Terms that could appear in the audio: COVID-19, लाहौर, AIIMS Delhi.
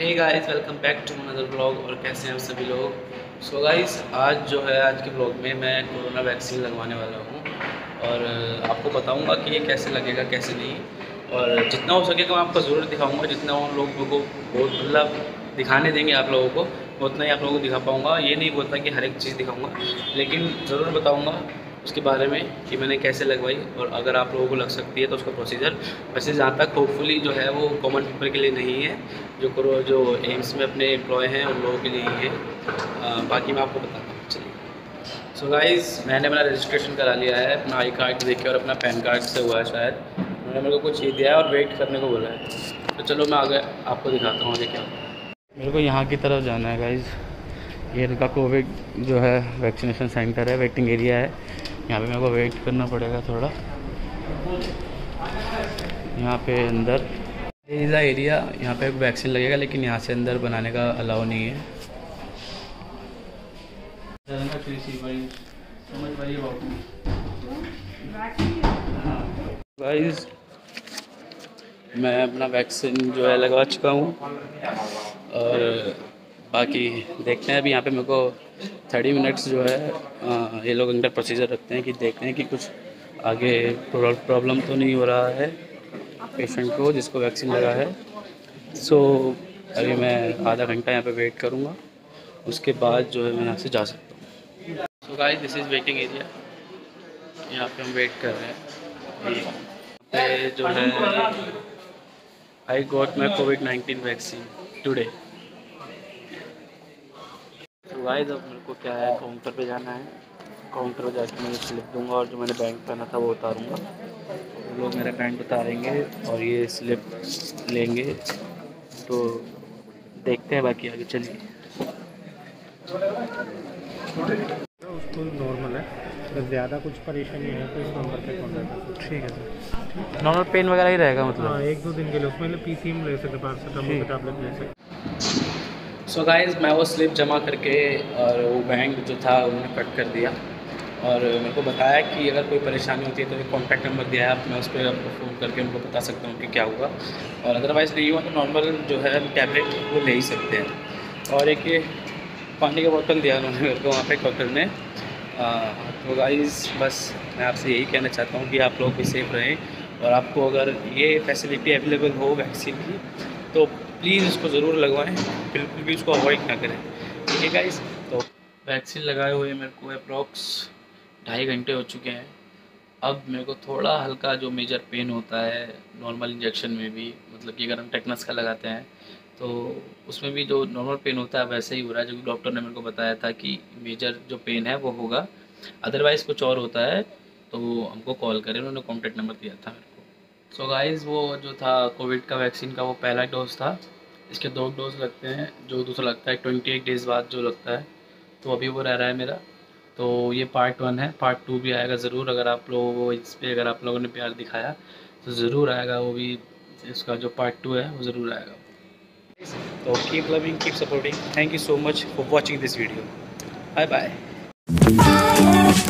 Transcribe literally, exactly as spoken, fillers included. Hey guys, welcome back to another blog. और कैसे हैं आप सभी लोग। सो so गाइस, आज जो है आज के ब्लॉग में मैं कोरोना वैक्सीन लगवाने वाला हूं और आपको बताऊंगा कि ये कैसे लगेगा कैसे नहीं, और जितना हो सकेगा मैं आपको ज़रूर दिखाऊंगा। जितना उन लोगों को बहुत मतलब दिखाने देंगे आप लोगों को, उतना ही आप लोगों को दिखा पाऊँगा। ये नहीं बोलता कि हर एक चीज़ दिखाऊँगा, लेकिन ज़रूर बताऊँगा उसके बारे में कि मैंने कैसे लगवाई और अगर आप लोगों को लग सकती है तो उसका प्रोसीजर। वैसे जहाँ तक होपफुली जो है वो कॉमन पीपल के लिए नहीं है, जो करो जो एम्स में अपने एम्प्लॉय हैं उन लोगों के लिए ही है। बाकी मैं आपको बताता हूँ। चलिए, सो गाइज़ मैंने अपना रजिस्ट्रेशन करा लिया है, अपना आई कार्ड देख के और अपना पैन कार्ड से हुआ है शायद। उन्होंने मेरे को कुछ ये दिया है और वेट करने को बोला है, तो चलो मैं आगे आपको दिखाता हूँ आगे क्या। मेरे को यहाँ की तरफ जाना है गाइज़, ये इनका कोविड जो है वैक्सीनेशन सेंटर है, वेटिंग एरिया है। यहाँ पे मेरे को वेट करना पड़ेगा थोड़ा। यहाँ पे अंदर इस एरिया, यहाँ पे वैक्सीन लगेगा लेकिन यहाँ से अंदर बनाने का अलाउ नहीं है। गाइस मैं अपना वैक्सीन जो है लगवा चुका हूँ और बाकी देखते हैं। अभी यहाँ पे मेरे को थर्टी मिनट्स जो है आ, ये लोग अंदर प्रोसीजर रखते हैं कि देखते हैं कि कुछ आगे प्रॉब्लम तो नहीं हो रहा है पेशेंट को जिसको वैक्सीन लगा है। सो so, अभी मैं आधा घंटा यहाँ पे वेट करूँगा, उसके बाद जो है मैं यहाँ से जा सकता हूँ। So guys, this is waiting area, यहाँ पे हम वेट कर रहे हैं। पे जो है I got my COVID nineteen vaccine today. Guys अब मेरे को क्या है, काउंटर पे जाना है। काउंटर पे जाके मैं स्लिप दूंगा और जो मैंने बैंक पहना था वो उतारूंगा। वो लोग मेरा पैंट उतारेंगे और ये स्लिप लेंगे, तो देखते हैं बाकी आगे। चलिए, उसको नॉर्मल है, तो ज़्यादा कुछ परेशानी है तो इस नंबर पे कॉन्टैक्ट। ठीक है सर। नॉर्मल पेन वगैरह ही रहेगा मतलब? हाँ, एक दो दिन के लिए। उसमें पी सी एम ले सकते, पैरासीटामोल टैबलेट ले सकते। सो so गाइज़ मैं वो स्लिप जमा करके और वो बैंक जो था उन्होंने कट कर दिया और मेरे को बताया कि अगर कोई परेशानी होती है तो एक कॉन्टैक्ट नंबर दिया है आप, मैं उस पर आपको फ़ोन करके उनको बता सकता हूँ कि क्या हुआ, और अदरवाइज़ नहीं हुआ तो नॉर्मल जो है टैबलेट वो ले ही सकते हैं। और एक ये पानी का बोतल दिया उन्होंने मेरे को वहाँ पे डॉक्टर ने। तो गाइज़ बस मैं आपसे यही कहना चाहता हूँ कि आप लोग भी सेफ़ रहें, और आपको अगर ये फैसिलिटी अवेलेबल हो वैक्सीन की तो प्लीज़ इसको ज़रूर लगवाएं, बिल्कुल भी इसको अवॉइड ना करें। ठीक है गाइस, तो वैक्सीन लगाए हुए मेरे को अप्रॉक्स ढाई घंटे हो चुके हैं। अब मेरे को थोड़ा हल्का जो मेजर पेन होता है नॉर्मल इंजेक्शन में भी, मतलब कि अगर हम टेटनस का लगाते हैं तो उसमें भी जो नॉर्मल पेन होता है वैसे ही हो रहा है, जो डॉक्टर ने मेरे को बताया था कि मेजर जो पेन है वो होगा, अदरवाइज़ कुछ और होता है तो हमको कॉल करें। उन्होंने कॉन्टैक्ट नंबर दिया था मेरे को। सो so गाइज़ वो जो था कोविड का वैक्सीन का वो पहला डोज था। इसके दो डोज लगते हैं, जो दूसरा लगता है ट्वेंटी एट डेज़ बाद जो लगता है, तो अभी वो रह रहा है मेरा। तो ये पार्ट वन है, पार्ट टू भी आएगा ज़रूर। अगर आप लोगों को इस पर अगर आप लोगों ने प्यार दिखाया तो ज़रूर आएगा वो भी, इसका जो पार्ट टू है वो ज़रूर आएगा। तो keep loving, keep supporting. Thank you so much for watching this video. Bye bye.